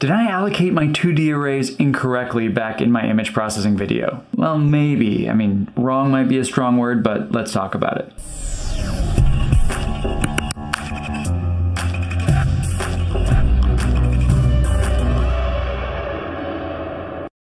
Did I allocate my 2D arrays incorrectly back in my image processing video? Well, maybe. I mean, wrong might be a strong word, but let's talk about it.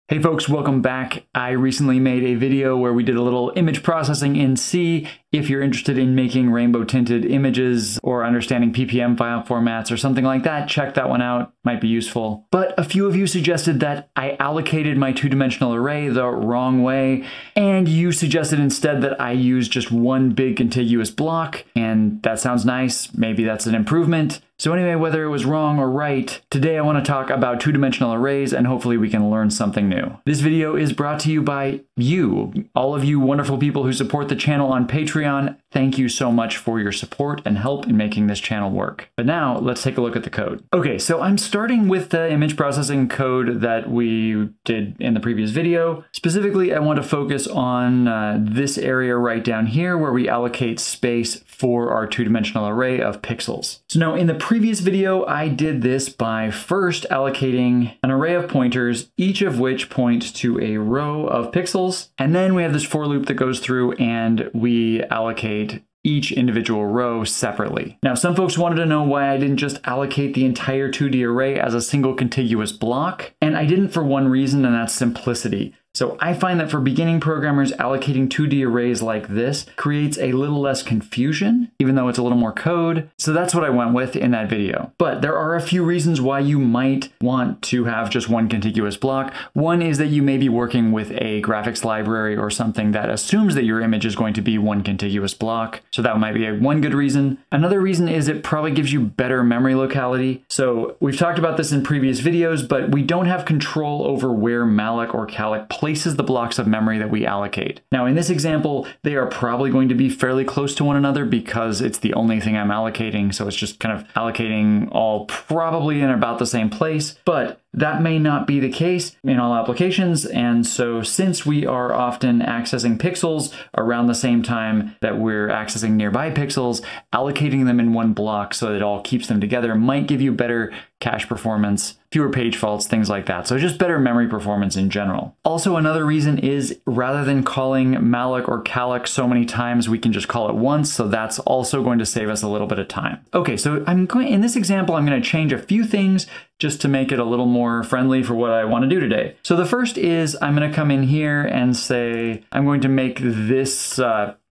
Hey folks, welcome back. I recently made a video where we did a little image processing in C. If you're interested in making rainbow tinted images or understanding PPM file formats or something like that, check that one out, might be useful. But a few of you suggested that I allocated my two-dimensional array the wrong way, and you suggested instead that I use just one big contiguous block, and that sounds nice, maybe that's an improvement. So anyway, whether it was wrong or right, today I want to talk about two-dimensional arrays and hopefully we can learn something new. This video is brought to you by you, all of you wonderful people who support the channel on Patreon. Thank you so much for your support and help in making this channel work. But now let's take a look at the code. Okay, so I'm starting with the image processing code that we did in the previous video. Specifically, I want to focus on this area right down here where we allocate space for our two-dimensional array of pixels. So now in the previous video, I did this by first allocating an array of pointers, each of which points to a row of pixels. And then we have this for loop that goes through and we allocate each individual row separately. Now, some folks wanted to know why I didn't just allocate the entire 2D array as a single contiguous block. And I didn't for one reason, and that's simplicity. So I find that for beginning programmers, allocating 2D arrays like this creates a little less confusion, even though it's a little more code. So that's what I went with in that video. But there are a few reasons why you might want to have just one contiguous block. One is that you may be working with a graphics library or something that assumes that your image is going to be one contiguous block. So that might be one good reason. Another reason is it probably gives you better memory locality. So we've talked about this in previous videos, but we don't have control over where malloc or calloc places the blocks of memory that we allocate. Now in this example, they are probably going to be fairly close to one another because it's the only thing I'm allocating. So it's just kind of allocating all probably in about the same place, but that may not be the case in all applications. And so since we are often accessing pixels around the same time that we're accessing nearby pixels, allocating them in one block so that it all keeps them together might give you better cache performance, fewer page faults, things like that. So just better memory performance in general. Also, another reason is rather than calling malloc or calloc so many times, we can just call it once. So that's also going to save us a little bit of time. Okay, so in this example, I'm going to change a few things just to make it a little more friendly for what I want to do today. So the first is I'm going to come in here and say, I'm going to make this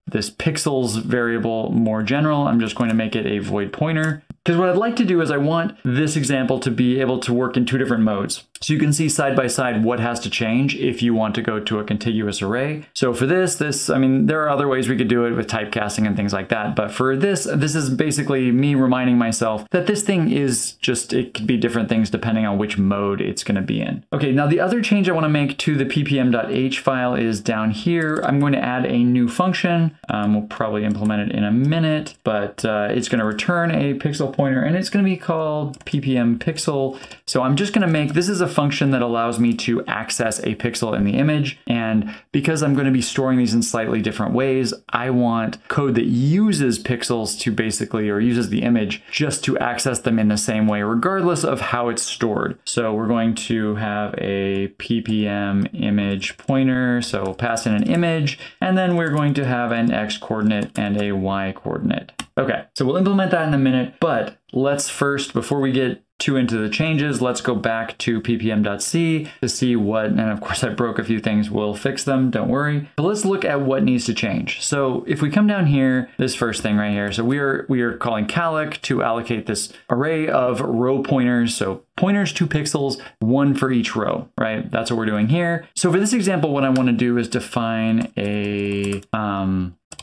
this pixels variable more general. I'm just going to make it a void pointer. Because what I'd like to do is I want this example to be able to work in two different modes. So you can see side by side what has to change if you want to go to a contiguous array. So for this, I mean, there are other ways we could do it with typecasting and things like that. But for this is basically me reminding myself that this thing is just, it could be different things depending on which mode it's going to be in. Okay, now the other change I want to make to the ppm.h file is down here. I'm going to add a new function. We'll probably implement it in a minute, but it's going to return a pixel pointer and it's going to be called ppm_pixel. So I'm just going to make, this is a function that allows me to access a pixel in the image. And because I'm going to be storing these in slightly different ways, I want code that uses pixels to basically, or uses the image just to access them in the same way, regardless of how it's stored. So we're going to have a ppm image pointer. So we'll pass in an image, and then we're going to have an X coordinate and a Y coordinate. Okay, so we'll implement that in a minute, but let's first, before we get too into the changes, let's go back to ppm.c to see what, and of course I broke a few things, we'll fix them, don't worry. But let's look at what needs to change. So if we come down here, this first thing right here, so we are calling calloc to allocate this array of row pointers, so pointers to pixels, one for each row, right? That's what we're doing here. So for this example, what I want to do is define a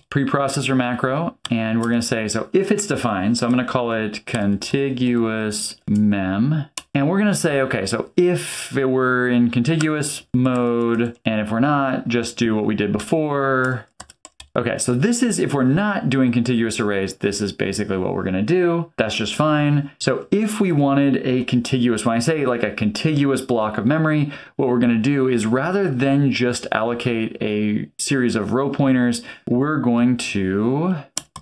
preprocessor macro, and we're going to say, so if it's defined, so I'm going to call it contiguous mem, and we're going to say, okay, so if it were in contiguous mode, and if we're not, just do what we did before. Okay, so this is, if we're not doing contiguous arrays, this is basically what we're gonna do. That's just fine. So if we wanted a contiguous, when I say like a contiguous block of memory, what we're gonna do is rather than just allocate a series of row pointers, we're going to,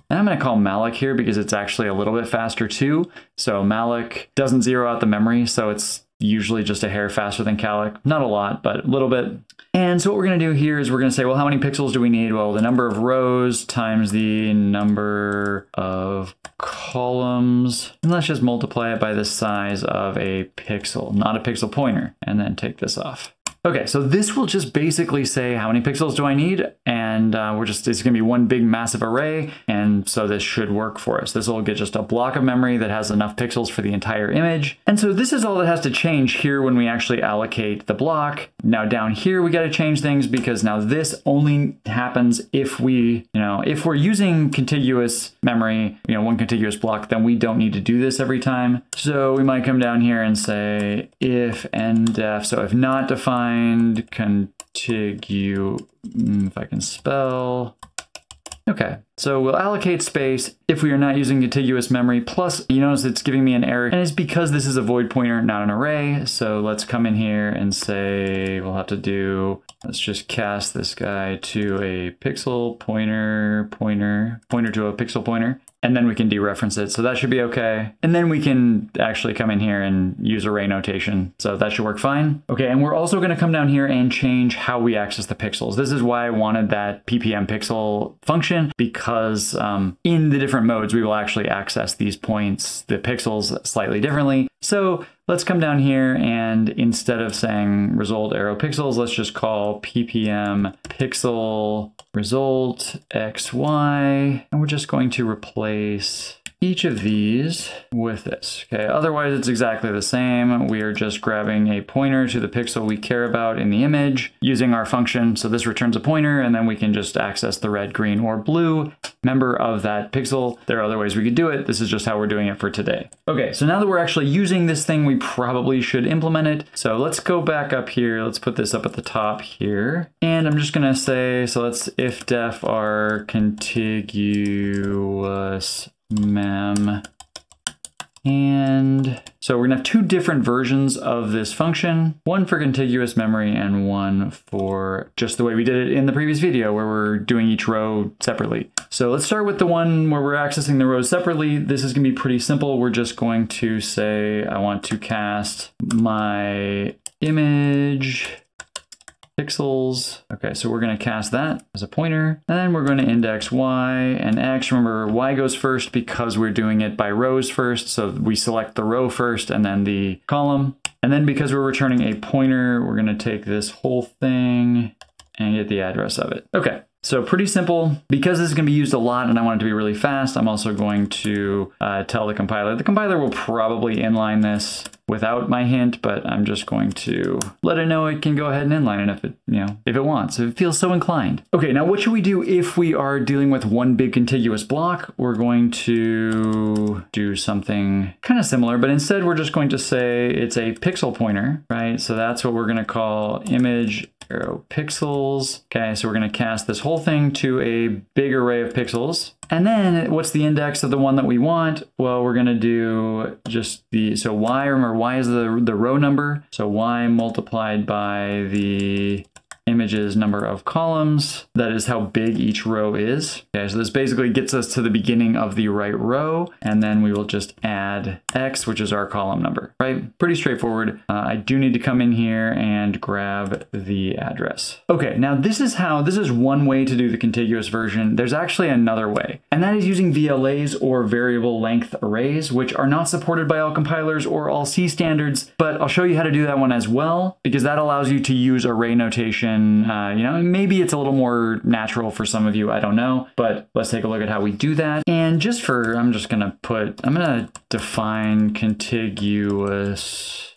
and I'm gonna call malloc here because it's actually a little bit faster too. So malloc doesn't zero out the memory, so it's usually just a hair faster than calloc. Not a lot, but a little bit. And so what we're going to do here is we're going to say, well, how many pixels do we need? Well, the number of rows times the number of columns. And let's just multiply it by the size of a pixel, not a pixel pointer, and then take this off. Okay, so this will just basically say how many pixels do I need, and it's going to be one big massive array, and so this should work for us. This will get just a block of memory that has enough pixels for the entire image, and so this is all that has to change here when we actually allocate the block. Now down here we got to change things because now this only happens if we, if we're using contiguous memory, one contiguous block, then we don't need to do this every time. So we might come down here and say if and def, so if not defined contiguous, if I can spell. Okay, so we'll allocate space if we are not using contiguous memory. Plus, you notice it's giving me an error, and it's because this is a void pointer, not an array. So let's come in here and say we'll have to do, let's just cast this guy to a pixel pointer, pointer to a pixel pointer. And then we can dereference it, so that should be okay. And then we can actually come in here and use array notation, so that should work fine. Okay, and we're also gonna come down here and change how we access the pixels. This is why I wanted that PPM pixel function, because in the different modes, we will actually access these points, the pixels, slightly differently. So let's come down here and instead of saying result arrow pixels, let's just call PPM pixel result XY. And we're just going to replace each of these with this. Okay, otherwise it's exactly the same. We are just grabbing a pointer to the pixel we care about in the image using our function. So this returns a pointer and then we can just access the red, green, or blue member of that pixel. There are other ways we could do it. This is just how we're doing it for today. Okay, so now that we're actually using this thing, we probably should implement it. So let's go back up here. Let's put this up at the top here. And I'm just gonna say, so let's if def are contiguous mem, and so we're gonna have two different versions of this function, one for contiguous memory and one for just the way we did it in the previous video where we're doing each row separately. So let's start with the one where we're accessing the rows separately. This is gonna be pretty simple. We're just going to say, I want to cast my image pixels. Okay, so we're going to cast that as a pointer, and then we're going to index y and x. Remember, y goes first because we're doing it by rows first, so we select the row first and then the column. And then because we're returning a pointer, we're going to take this whole thing and get the address of it. Okay, so pretty simple. Because this is going to be used a lot and I want it to be really fast, I'm also going to tell the compiler. The compiler will probably inline this without my hint, but I'm just going to let it know it can go ahead and inline it if it, if it wants, if it feels so inclined. Okay, now what should we do if we are dealing with one big contiguous block? We're going to do something kind of similar, but instead we're just going to say it's a pixel pointer, right? So that's what we're going to call image arrow pixels. Okay, so we're going to cast this whole thing to a big array of pixels. And then what's the index of the one that we want? Well, we're going to do just the, so y, remember y is the row number. So y multiplied by the image's number of columns. That is how big each row is. Okay, so this basically gets us to the beginning of the right row, and then we will just add x, which is our column number, right? Pretty straightforward. I do need to come in here and grab the address. Okay, now this is one way to do the contiguous version. There's actually another way, and that is using VLAs or variable length arrays, which are not supported by all compilers or all C standards, but I'll show you how to do that one as well, because that allows you to use array notation. Maybe it's a little more natural for some of you, I don't know, but let's take a look at how we do that. And just for, I'm gonna define contiguous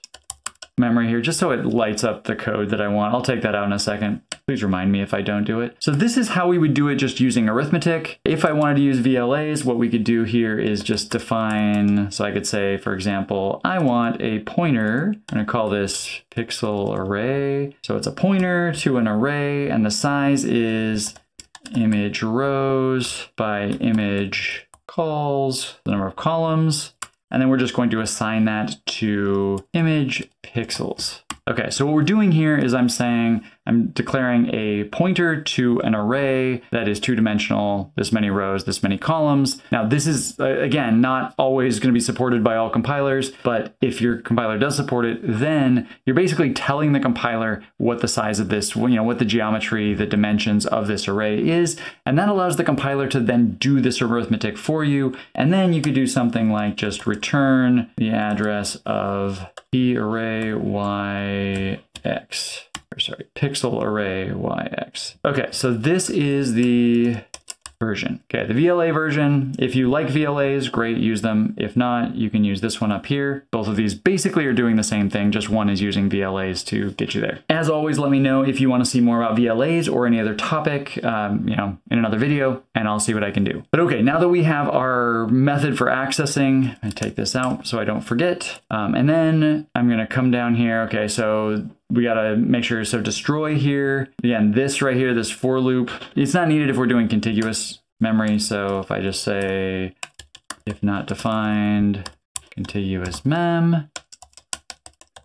memory here, just so it lights up the code that I want. I'll take that out in a second. Please remind me if I don't do it. So this is how we would do it just using arithmetic. If I wanted to use VLAs, what we could do here is just define, so I could say, for example, I want a pointer. I'm gonna call this pixel array. So it's a pointer to an array, and the size is image rows by image calls, the number of columns. And then we're just going to assign that to image pixels. Okay, so what we're doing here is I'm saying I'm declaring a pointer to an array that is two-dimensional, this many rows, this many columns. Now, this is, again, not always going to be supported by all compilers, but if your compiler does support it, then you're basically telling the compiler what the size of this, what the geometry, the dimensions of this array is, and that allows the compiler to then do this arithmetic for you. And then you could do something like just return the address of p array y x. Sorry, pixel array yx. Okay, so this is the version. Okay, the VLA version. If you like VLAs, great, use them. If not, you can use this one up here. Both of these basically are doing the same thing, just one is using VLAs to get you there. As always, let me know if you want to see more about VLAs or any other topic, in another video, and I'll see what I can do. But okay, now that we have our method for accessing, I take this out so I don't forget. And then I'm gonna come down here. Okay, so we gotta make sure, so destroy here. Again, this right here, this for loop, it's not needed if we're doing contiguous memory. So if I just say, if not defined, contiguous mem.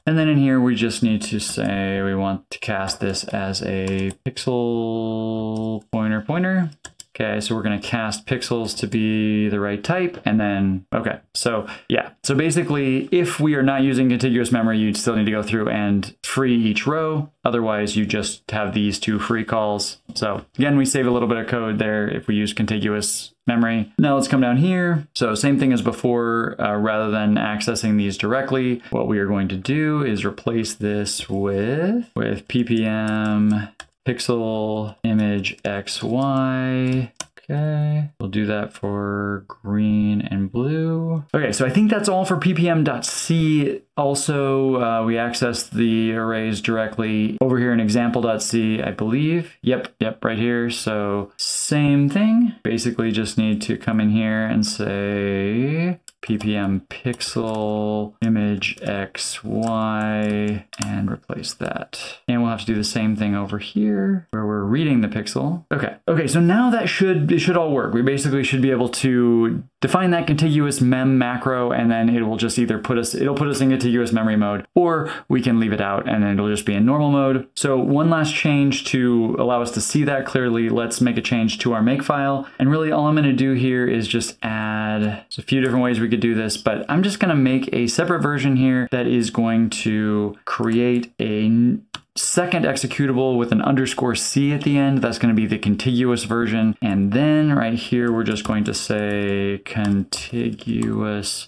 And then in here, we just need to say, we want to cast this as a pixel pointer. Okay, so we're gonna cast pixels to be the right type, and then, okay, so yeah. So basically, if we are not using contiguous memory, you'd still need to go through and free each row. Otherwise, you just have these two free calls. So again, we save a little bit of code there if we use contiguous memory. Now let's come down here. So same thing as before, rather than accessing these directly, what we are going to do is replace this with PPM pixel image XY. Okay, we'll do that for green and blue. Okay, so I think that's all for ppm.c. Also, we access the arrays directly over here in example.c, I believe. Yep, right here. So same thing. Basically just need to come in here and say ppm pixel image XY and replace that. And we'll have to do the same thing over here where we're reading the pixel. Okay, so now that it should all work. We basically should be able to define that contiguous mem macro, and then it will just either it'll put us in contiguous memory mode, or we can leave it out and then it'll just be in normal mode. So one last change to allow us to see that clearly, let's make a change to our makefile. And really all I'm gonna do here is just add, there's a few different ways we could do this, but I'm just gonna make a separate version here that is going to create a second executable with an _C at the end. That's going to be the contiguous version. And then right here, we're just going to say contiguous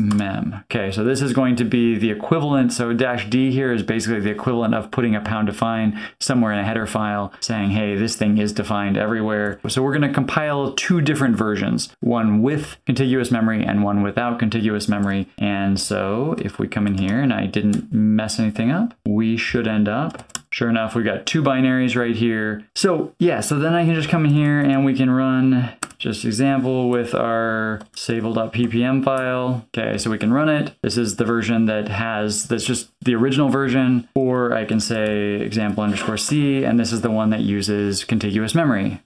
mem. Okay, so this is going to be the equivalent. So -d here is basically the equivalent of putting a #define somewhere in a header file saying, hey, this thing is defined everywhere. So we're going to compile two different versions, one with contiguous memory and one without contiguous memory. And so if we come in here, and I didn't mess anything up, we should end up, sure enough, we've got two binaries right here. So yeah, so then I can just come in here and we can run just example with our sable.ppm file. Okay, so we can run it. This is the version that's just the original version, or I can say example _C, and this is the one that uses contiguous memory.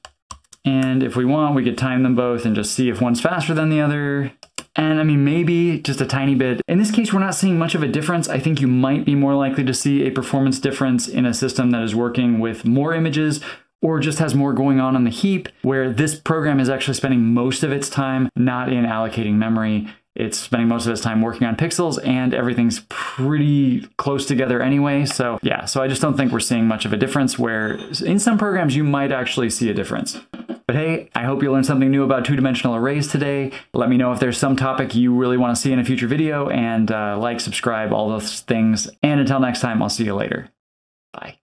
And if we want, we could time them both and just see if one's faster than the other. And I mean, maybe just a tiny bit. In this case, we're not seeing much of a difference. I think you might be more likely to see a performance difference in a system that is working with more images or just has more going on in the heap, where this program is actually spending most of its time not in allocating memory. It's spending most of its time working on pixels, and everything's pretty close together anyway. So yeah, so I just don't think we're seeing much of a difference, where in some programs you might actually see a difference. But hey, I hope you learned something new about two-dimensional arrays today. Let me know if there's some topic you really want to see in a future video, and like, subscribe, all those things. And until next time, I'll see you later. Bye.